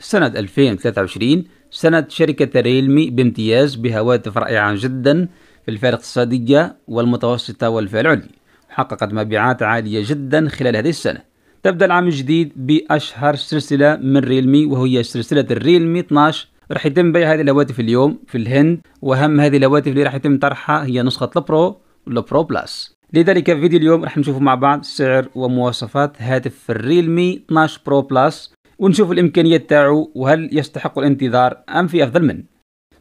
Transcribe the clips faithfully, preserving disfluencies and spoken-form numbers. سنة ألفين وثلاثة وعشرين سنة شركة ريلمي بامتياز بهواتف رائعة جدا في الفئة الاقتصادية والمتوسطة والفئة العليا، حققت مبيعات عالية جدا خلال هذه السنة. تبدأ العام الجديد بأشهر سلسلة من ريلمي وهي سلسلة الريلمي اثناشر. راح يتم بيع هذه الهواتف اليوم في الهند، وأهم هذه الهواتف اللي راح يتم طرحها هي نسخة البرو والبرو بلس. لذلك في فيديو اليوم راح نشوفوا مع بعض سعر ومواصفات هاتف الريلمي اثناشر برو بلس ونشوف الإمكانيات تاعو وهل يستحق الانتظار أم في أفضل منه.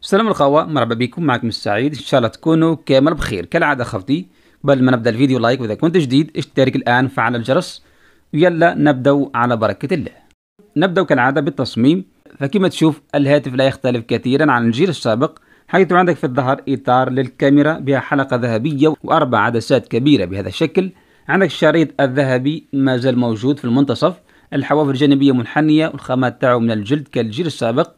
السلام الخوة، مرحبا بكم، معكم السعيد، إن شاء الله تكونوا كامل بخير كالعادة خوتي. قبل ما نبدأ الفيديو لايك، وإذا كنت جديد اشترك الآن فعل الجرس، ويلا نبدأ على بركة الله. نبدأ كالعادة بالتصميم، فكما تشوف الهاتف لا يختلف كثيرا عن الجيل السابق، حيث عندك في الظهر إطار للكاميرا بها حلقة ذهبية وأربع عدسات كبيرة بهذا الشكل، عندك الشريط الذهبي ما زال موجود في المنتصف، الحواف الجانبية منحنية والخامات تاعو من الجلد كالجيل السابق،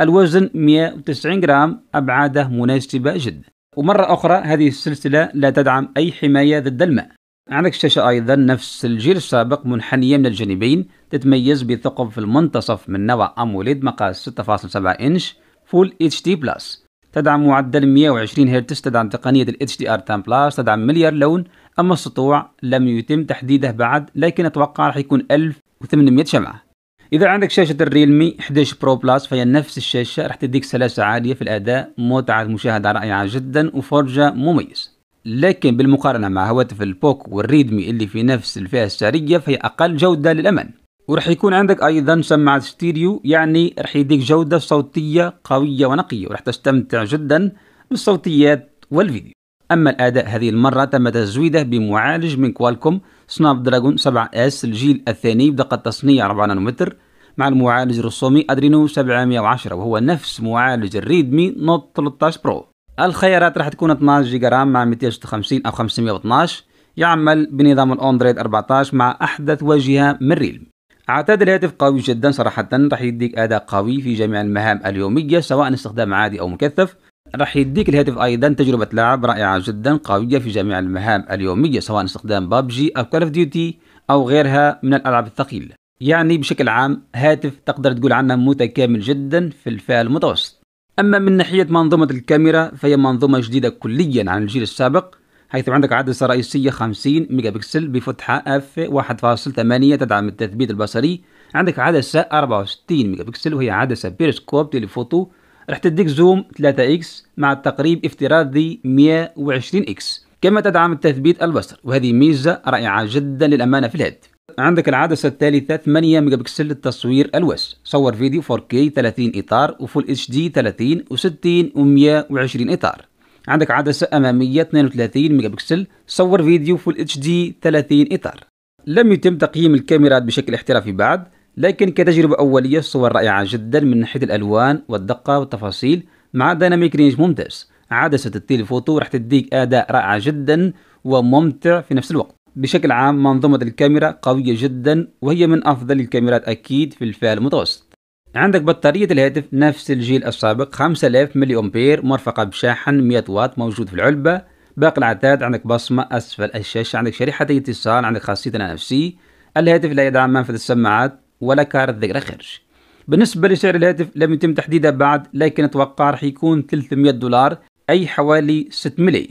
الوزن مئة وتسعين جرام، أبعاده مناسبة جدا. ومرة أخرى هذه السلسلة لا تدعم أي حماية ضد الماء. عندك الشاشة أيضا نفس الجيل السابق منحنية من الجانبين، تتميز بثقب في المنتصف من نوع أموليد مقاس ستة فاصلة سبعة إنش فول اتش دي بلس، تدعم معدل مئة وعشرين هرتز، تدعم تقنية ال إتش دي آر عشرة بلس، تدعم مليار لون. أما السطوع لم يتم تحديده بعد، لكن أتوقع راح يكون ألف وثمانمئة شمعة. إذا عندك شاشة الريلمي إحدى عشر برو بلس فهي نفس الشاشة، راح تديك سلاسة عالية في الأداء، متعة مشاهدة رائعة جدا وفرجة مميز، لكن بالمقارنة مع هواتف البوك والريدمي اللي في نفس الفئة السعرية فهي أقل جودة للأمان. وراح يكون عندك أيضا سماعة ستيريو، يعني راح يديك جودة صوتية قوية ونقية، وراح تستمتع جدا بالصوتيات والفيديو. أما الأداء هذه المرة تم تزويده بمعالج من كوالكوم سناب دراجون سبعة إس الجيل الثاني بدقة تصنيع أربعة نانومتر، مع المعالج الرسومي أدرينو سبعمئة وعشرة وهو نفس معالج الريدمي نوت ثلاثة عشر برو. الخيارات راح تكون اثناشر جيجا رام مع مئتين وستة وخمسين أو خمسمئة واثناشر، يعمل بنظام الأندرويد أربعة عشر مع أحدث واجهة من ريلمي. عتاد الهاتف قوي جدا صراحة، راح يديك أداء قوي في جميع المهام اليومية سواء استخدام عادي أو مكثف. راح يديك الهاتف أيضا تجربة لعب رائعة جدا قوية في جميع المهام اليومية سواء استخدام بابجي أو كول أوف ديوتي أو غيرها من الألعاب الثقيلة. يعني بشكل عام هاتف تقدر تقول عنه متكامل جدا في الفئة المتوسط. أما من ناحية منظومة الكاميرا فهي منظومة جديدة كليا عن الجيل السابق، حيث عندك عدسة رئيسية خمسين ميجا بكسل بفتحة اف واحد فاصلة ثمانية تدعم التثبيت البصري، عندك عدسة أربعة وستين ميجا بكسل وهي عدسة بيرسكوب تيليفوتو، راح تديك زوم ثلاثة إكس مع التقريب افتراضي مئة وعشرين إكس، كما تدعم التثبيت البصري، وهذه ميزة رائعة جدا للأمانة في الهاتف. عندك العدسة الثالثة ثمانية ميجا بكسل للتصوير الواسع، صور فيديو فور كي ثلاثين إطار وفول اتش دي ثلاثين وستين ومئة وعشرين إطار. عندك عدسة أمامية اثنين وثلاثين ميجا بكسل، صور فيديو فول اتش دي ثلاثين إطار. لم يتم تقييم الكاميرات بشكل احترافي بعد، لكن كتجربة أولية الصور رائعة جدا من ناحية الألوان والدقة والتفاصيل مع ديناميك رينج ممتاز. عدسة التليفوتو راح تديك أداء رائع جدا وممتع في نفس الوقت. بشكل عام منظومة الكاميرا قوية جدا وهي من أفضل الكاميرات أكيد في الفئة المتوسط. عندك بطارية الهاتف نفس الجيل السابق خمسة آلاف ملي أمبير مرفقة بشاحن مئة واط موجود في العلبة. باقي العتاد عندك بصمة أسفل الشاشة، عندك شريحتي اتصال، عندك خاصية إن إف سي. الهاتف لا يدعم منفذ السماعات ولا كارت ذاكرة خارجي. بالنسبة لسعر الهاتف لم يتم تحديده بعد، لكن أتوقع راح يكون ثلاثمئة دولار أي حوالي ستة ملايين.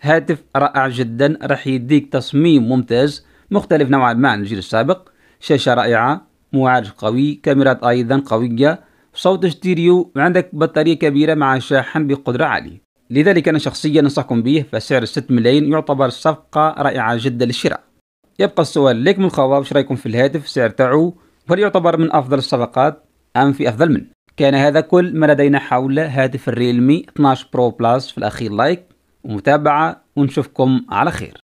هاتف رائع جدا، راح يديك تصميم ممتاز مختلف نوعا ما عن الجيل السابق، شاشة رائعة، معالج قوي، كاميرات أيضا قوية، صوت ستيريو، وعندك بطارية كبيرة مع شاحن بقدرة عالية. لذلك أنا شخصيا أنصحكم به، فسعر ستة ملايين يعتبر صفقة رائعة جدا للشراء. يبقى السؤال لكم الخواب، وش رأيكم في الهاتف السعر تاعو؟ هل يعتبر من أفضل الصفقات أم في أفضل منه؟ كان هذا كل ما لدينا حول هاتف الريلمي اثناشر برو بلس. في الأخير لايك ومتابعة ونشوفكم على خير.